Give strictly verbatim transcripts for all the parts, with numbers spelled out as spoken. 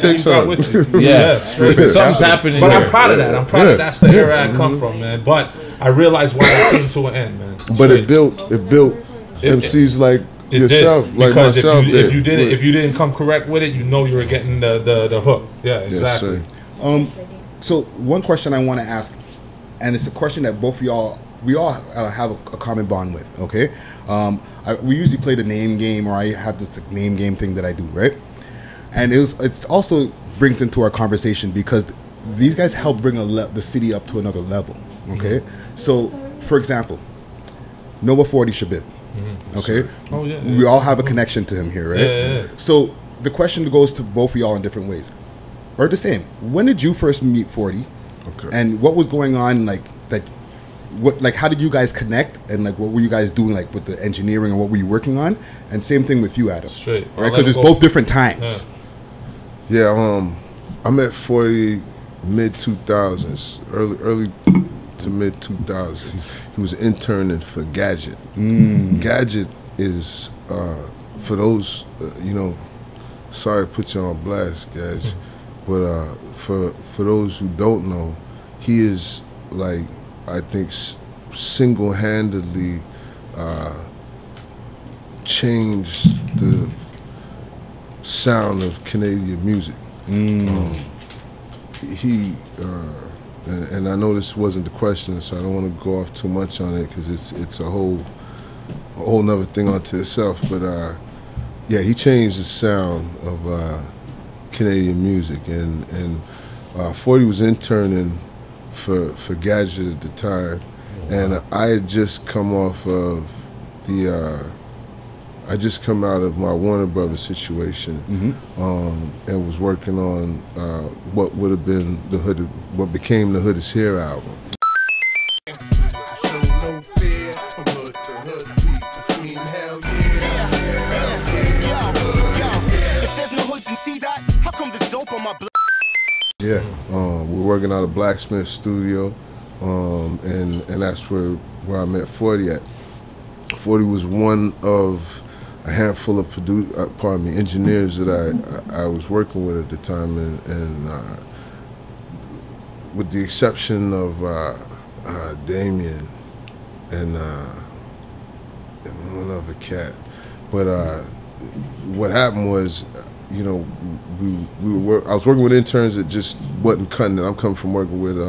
Takes up. Yeah, yeah. Something's happening. But I'm proud of that. I'm proud yeah. of that's the era I come mm-hmm. from, man. But I realized why it came to an end, man. But Straight. it built, it built it, M Cs it, like it yourself, did. like because myself. If you, if you did it, if you didn't come correct with it, you know you were getting the the, the hook. Yeah, exactly. Yes, um, so one question I want to ask, and it's a question that both of y'all. We all uh, have a, a common bond with, okay? Um, I, we usually play the name game, or I have this like, name game thing that I do, right? And it was, it's also brings into our conversation because these guys help bring a le the city up to another level, okay? Mm-hmm. So, for example, Noah forty Shebib, mm-hmm. okay? Oh, yeah, yeah. We all have a connection to him here, right? Yeah, yeah, yeah. So the question goes to both of y'all in different ways, or the same. When did you first meet forty? Okay. And what was going on, like, that? What, like, how did you guys connect, and like, what were you guys doing, like, with the engineering, and what were you working on? And same thing with you, Adam. Straight, right? Because it's both different times. Yeah. yeah, um, I met forty mid two thousands, early, early to mid two thousands. He was interning for Gadget. Mm. Gadget is uh, for those, uh, you know, sorry to put you on blast, guys, mm. but uh, for for those who don't know, he is like. I think single-handedly uh, changed the sound of Canadian music. Mm. Um, he, uh, and, and I know this wasn't the question, so I don't want to go off too much on it because it's it's a whole a whole nother thing unto itself, but uh, yeah, he changed the sound of uh, Canadian music, and, and uh, forty was interning for for Gadget at the time, oh, wow. and uh, I had just come off of the, uh, I just come out of my Warner Brothers situation, mm-hmm. um, and was working on uh, what would have been the Hood, what became the Hood is Here album. Yeah, um, we're working out of Blacksmith Studio, um, and and that's where where I met forty at. forty was one of a handful of produ uh, pardon me, engineers that I, I I was working with at the time, and, and uh, with the exception of uh, uh, Damien and uh, and one other cat. But uh, what happened was. You know, we we were. I was working with interns that just wasn't cutting it. I'm coming from working with, uh,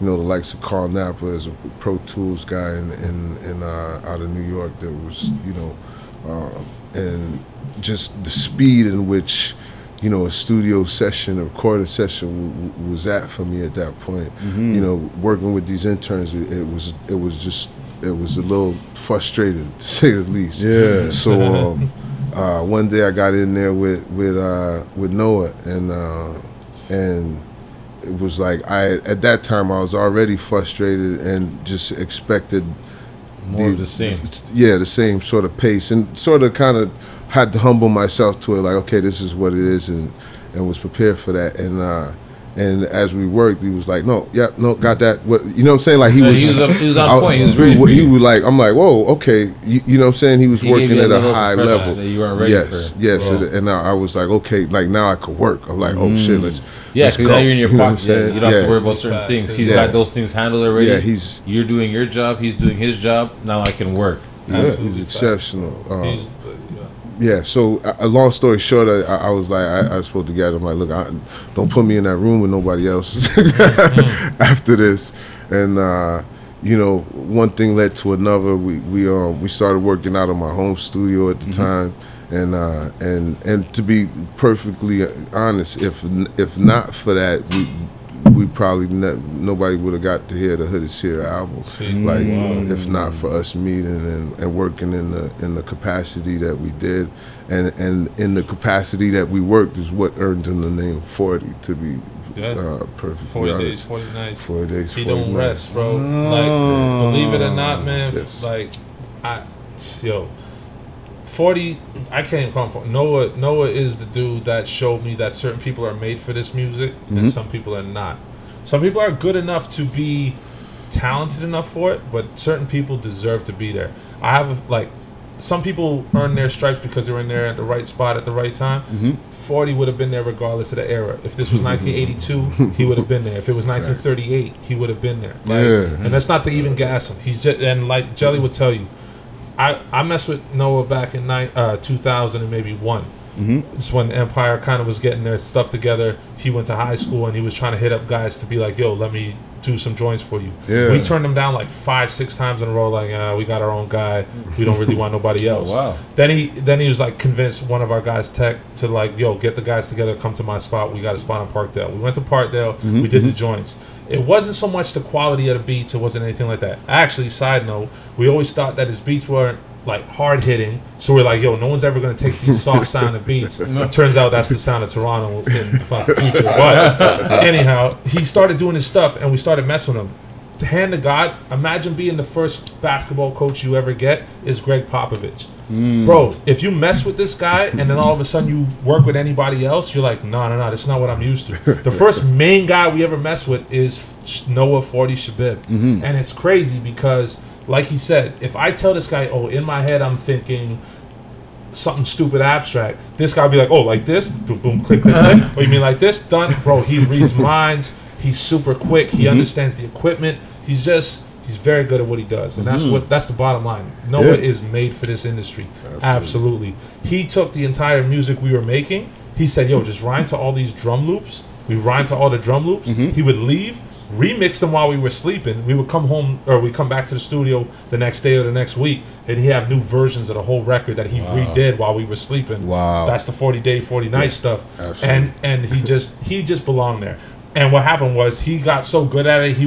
you know, the likes of Carl Knapper as a Pro Tools guy, in, in, in uh, out of New York. That was, you know, um, and just the speed in which, you know, a studio session, a recording session, w was at for me at that point. Mm-hmm. You know, working with these interns, it, it was it was just it was a little frustrating to say the least. Yeah. So. Um, Uh, one day I got in there with with uh, with Noah, and uh, and it was like I at that time I was already frustrated and just expected more the, of the same. Yeah, the same sort of pace, and sort of kind of had to humble myself to it. Like, okay, this is what it is, and and was prepared for that. And uh, and as we worked, he was like, no, yeah, no, got that. What you know? What I'm saying, like he no, was. He was, up, he was on I, point. He was ready. He, he was like, I'm like, whoa, okay. You, you know what I'm saying? He was he working at a high level. That you weren't ready yes, for. yes. Well. And, and I was like, okay, like now I could work. I'm like, oh mm. shit, let's. Yeah, because now you're in your pocket. You, know yeah, you don't yeah. have to worry about certain Facts. things. He's yeah. got those things handled already. Yeah, he's. You're doing your job. He's doing his job. Now I can work. Yeah, he's exceptional. Um, he's, Yeah, so a uh, long story short, I, I was like, I, I spoke to Gadget. I'm like, look, I, don't put me in that room with nobody else after this. And uh, you know, one thing led to another. We we uh, we started working out of my home studio at the mm-hmm. time, and uh, and and to be perfectly honest, if if not for that, we. we probably not, nobody would have got to hear the Hood Is Here album, like wow. if not for us meeting and, and working in the in the capacity that we did, and and in the capacity that we worked is what earned him the name forty. To be yeah. uh, perfectly forty honest, days, forty nights, forty days, he forty don't nights. rest, bro. No. Like believe it or not, man. Yes. Like I, yo, forty. I can't even call him forty. Noah, Noah is the dude that showed me that certain people are made for this music mm-hmm. and some people are not. Some people are good enough to be talented enough for it, but certain people deserve to be there. I have, like, some people earn their stripes because they're in there at the right spot at the right time. Mm-hmm. forty would have been there regardless of the era. If this was nineteen eighty-two, he would have been there. If it was nineteen thirty-eight, he would have been there. Like, yeah. And that's not to even gas him. He's just, and like Jelly would tell you, I, I messed with Noah back in two thousand and maybe one. Mm-hmm. It's when Empire kind of was getting their stuff together. He went to high school and he was trying to hit up guys to be like, yo, let me do some joints for you. Yeah. We turned him down like five, six times in a row. Like, uh, we got our own guy. We don't really want nobody else. Oh, wow. Then he then he was like convinced one of our guys tech to like, yo, get the guys together. Come to my spot. We got a spot in Parkdale. We went to Parkdale. Mm-hmm. We did mm-hmm. the joints. It wasn't so much the quality of the beats. It wasn't anything like that. Actually, side note, we always thought that his beats weren't like hard hitting, so we're like, yo, no one's ever gonna take these soft sounding beats. It turns out that's the sound of Toronto in future. But anyhow, he started doing his stuff, and we started messing with him. To hand to God, imagine being the first basketball coach you ever get is Greg Popovich. Mm. Bro, if you mess with this guy and then all of a sudden you work with anybody else, you're like, no, no, no, that's not what I'm used to. The first main guy we ever messed with is Noah forty Shebib, mm-hmm. and it's crazy because, like he said, if I tell this guy, oh, in my head I'm thinking something stupid abstract, this guy will be like, oh, like this? Boom, boom, click, click, click. Oh, you mean like this? Done. Bro, he reads minds. He's super quick. He mm-hmm. understands the equipment. He's just, he's very good at what he does. And mm-hmm. that's what that's the bottom line. Noah yeah. is made for this industry. Absolutely. Absolutely. He took the entire music we were making. He said, yo, just rhyme to all these drum loops. We rhymed to all the drum loops. Mm-hmm. He would leave, remix them while we were sleeping. We would come home, or we come back to the studio the next day or the next week, and he have new versions of the whole record that he wow. redid while we were sleeping. Wow, that's the forty day forty night yeah. stuff. Absolutely. And and he just he just belonged there. And what happened was he got so good at it, he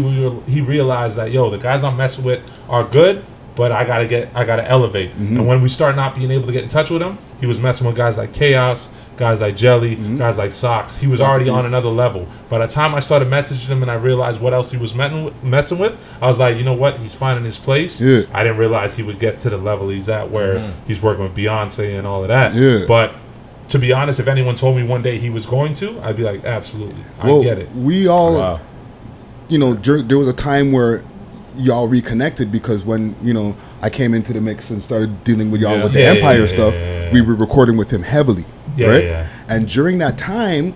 he realized that, yo, the guys I'm messing with are good, but I gotta get I gotta elevate. Mm-hmm. And when we started not being able to get in touch with him, he was messing with guys like Chaos, guys like Jelly, mm-hmm. guys like Socks. He was already on another level. By the time I started messaging him and I realized what else he was messing with, I was like, you know what? He's finding his place. Yeah. I didn't realize he would get to the level he's at where mm-hmm. he's working with Beyonce and all of that. Yeah. But to be honest, if anyone told me one day he was going to, I'd be like, absolutely. Well, I get it. We all, wow. you know, there was a time where y'all reconnected because when, you know, I came into the mix and started dealing with y'all yeah. with the yeah, Empire yeah, yeah, stuff, yeah, yeah. we were recording with him heavily. Yeah, right, yeah. And during that time,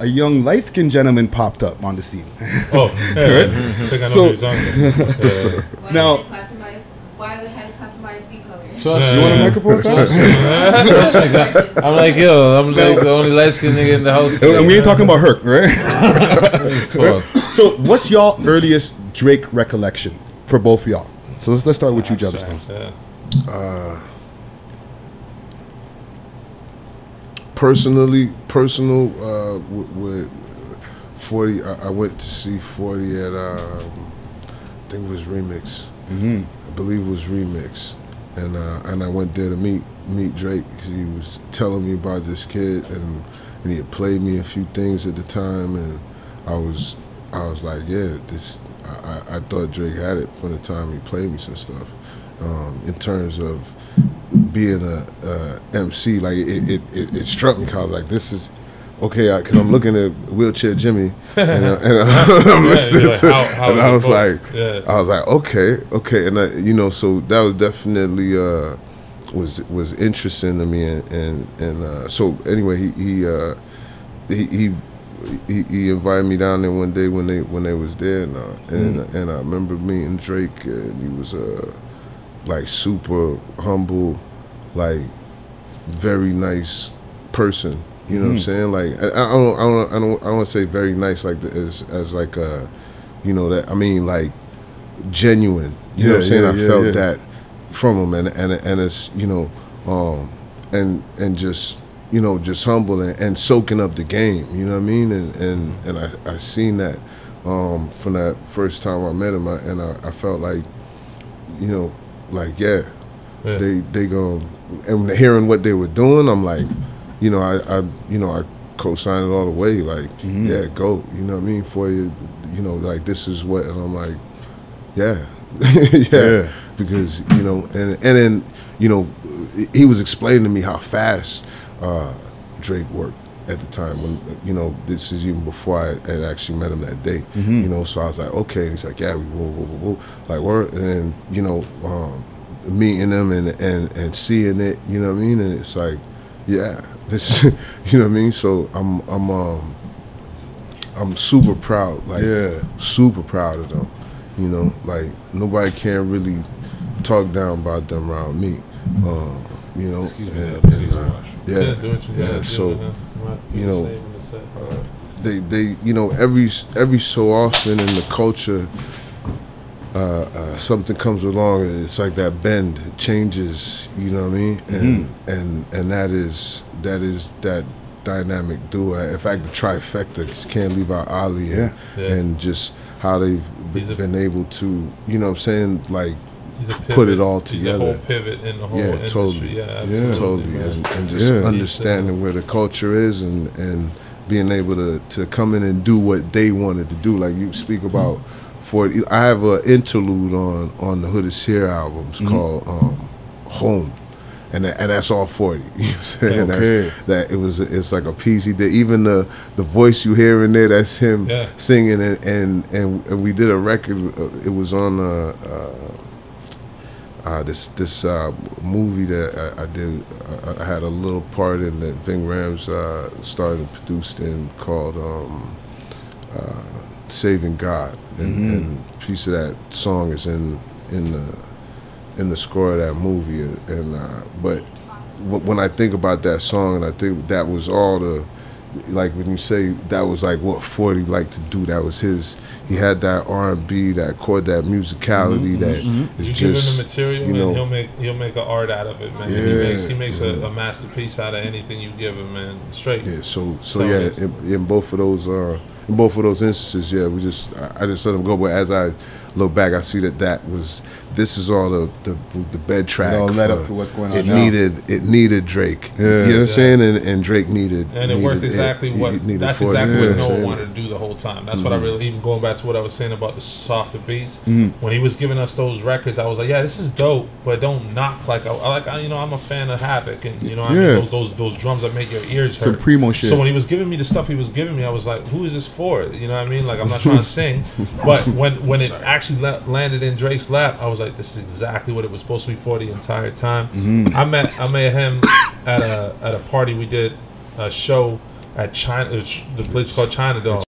a young light-skinned gentleman popped up on the scene. Oh, yeah, right? I think I know so, who's on there. Why now, why we had to customize skin color? Trust you want a microphone? Trust trust I'm like, yo, I'm like the only light-skinned nigga in the house. And we ain't talking about her, right? right? So, what's y'all earliest Drake recollection for both y'all? So let's let's start with you, Jabba Stone. Yeah. Uh, Personally, personal uh, with, with forty, I, I went to see forty at um, I think it was Remix. Mm-hmm. I believe it was Remix, and uh, and I went there to meet meet Drake. He was telling me about this kid, and and he had played me a few things at the time, and I was I was like, yeah, this I, I thought Drake had it from the time he played me some stuff. Um, in terms of being a, a M C, like it, it, it, it struck me. Cause I was like, "This is okay," because I'm looking at Wheelchair Jimmy, and, I, and I, I'm listening yeah, like, to, how, how and I was like, yeah. I was like, okay, okay, and I, you know, so that was definitely uh, was was interesting to me, and and, and uh, so anyway, he he, uh, he he he he invited me down there one day when they when they was there, and uh, and, mm. and I remember meeting Drake, and he was uh. like super humble, like very nice person. You know mm. what I'm saying? Like I, I don't, I don't, I don't, I don't want to say very nice like the, as as like a, you know that I mean like genuine. You yeah, know what I'm saying? Yeah, I yeah, felt yeah. that from him, and and and it's you know, um, and and just you know just humble and, and soaking up the game. You know what I mean? And and and I I seen that um, from that first time I met him, I, and I, I felt like, you know. Like yeah, yeah, they they go and hearing what they were doing. I'm like, you know, I, I you know I co-signed it all the way. Like mm-hmm. yeah, go. You know what I mean? For you, you know, like this is what. And I'm like, yeah, yeah, yeah, because you know, and and then you know, he was explaining to me how fast uh, Drake worked at the time. When you know, this is even before I had actually met him that day. Mm-hmm. You know, so I was like, okay. And he's like, yeah, we woo, woo, woo, woo. Like, word. And then, you know, um, meeting them and, and, and seeing it, you know what I mean? And it's like, yeah, this is, you know what I mean? So I'm, I'm, um, I'm super proud, like, yeah. super proud of them, you know? Like, nobody can really talk down about them around me, uh, you know? Excuse and, me, and, uh, yeah, yeah, do what you yeah gotta so, do you know, uh, they, they, you know, every, every so often in the culture, Uh, uh, something comes along and it's like that bend, it changes, you know what I mean? And mm-hmm. and and that is that is that dynamic duo. In fact, the trifecta, just can't leave out Ali and, yeah. and just how they've b been able to, you know what I'm saying, like put it all together. He's a whole pivot in the whole yeah, industry. Totally. Yeah, absolutely, yeah, totally. And, and just yeah. understanding where the culture is and, and being able to, to come in and do what they wanted to do. Like you speak about forty. I have an interlude on on the Hood is Here album. It's mm-hmm. called um, Home, and that, and that's all forty. You know what I'm saying? Okay. That's, that it was. It's like a piece he did. Even the the voice you hear in there, that's him yeah. singing. And, and and and we did a record. It was on a, uh, uh, this this uh, movie that I, I did. I, I had a little part in that Ving Rhames uh, started and produced in called. Um, uh, Saving God, and, mm-hmm. and a piece of that song is in in the in the score of that movie. And uh, but when I think about that song, and I think that was all the, like when you say that was like what forty liked to do. That was his. He had that R and B, that chord, that musicality. Mm-hmm. That mm-hmm. is you just, give him the material, you know, and he'll make he'll make an art out of it, man. Yeah, he makes, he makes yeah. a, a masterpiece out of anything you give him, man. Straight. Yeah. So so, so yeah, in, in both of those. Uh, In both of those instances, yeah, we just I, I just let them go. But as I look back, I see that that was this is all the the, the bed track. It all led up to what's going on. It now. needed it needed Drake. Yeah. You know what I'm yeah. saying? And, and Drake needed and it needed, worked exactly it, what it that's exactly yeah. what Noah yeah. wanted to do the whole time. That's mm-hmm. what I really even going back to what I was saying about the softer beats. Mm-hmm. When he was giving us those records, I was like, yeah, this is dope, but don't knock like I like I, you know I'm a fan of Havoc and you know yeah. I mean those those those drums that make your ears hurt. Some primo shit. So when he was giving me the stuff he was giving me, I was like, who is this? For you know what I mean, like I'm not trying to sing, but when when it Sorry. actually la landed in Drake's lap, I was like, this is exactly what it was supposed to be for the entire time. Mm-hmm. I met I met him at a at a party we did a show at China, the place called China Dog.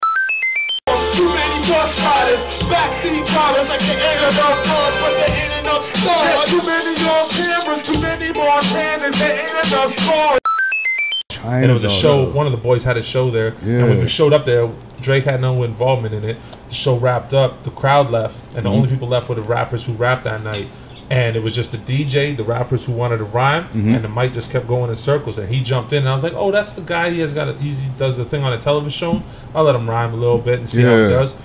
China and it was a show. Dog. One of the boys had a show there, yeah. and when we showed up there, Drake had no involvement in it. The show wrapped up, the crowd left, and mm-hmm. the only people left were the rappers who rapped that night. And it was just the D J, the rappers who wanted to rhyme, mm-hmm. and the mic just kept going in circles. And he jumped in, and I was like, "Oh, that's the guy. He has got. A, he does the thing on a television show. I'll let him rhyme a little bit and see yeah. how he does."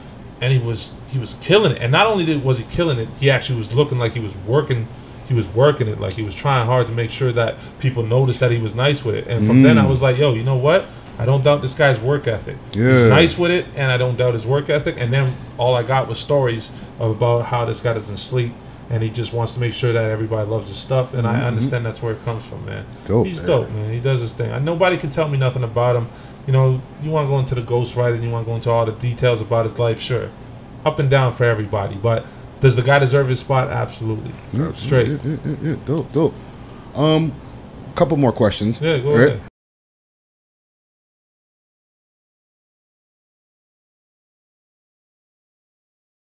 And he was he was killing it. And not only did was he killing it, he actually was looking like he was working. He was working it, like he was trying hard to make sure that people noticed that he was nice with it. And from mm. then I was like, yo, you know what? I don't doubt this guy's work ethic. Yeah. He's nice with it, and I don't doubt his work ethic. And then all I got was stories about how this guy doesn't sleep, and he just wants to make sure that everybody loves his stuff. And mm -hmm. I understand that's where it comes from, man. Dope, He's man. dope, man. He does his thing. And nobody can tell me nothing about him. You know, you want to go into the ghostwriting, and you want to go into all the details about his life, sure. Up and down for everybody, but... Does the guy deserve his spot? Absolutely. Yeah, straight. Yeah, yeah, yeah, yeah. Dope, dope. Um, couple more questions. Yeah, go right? ahead.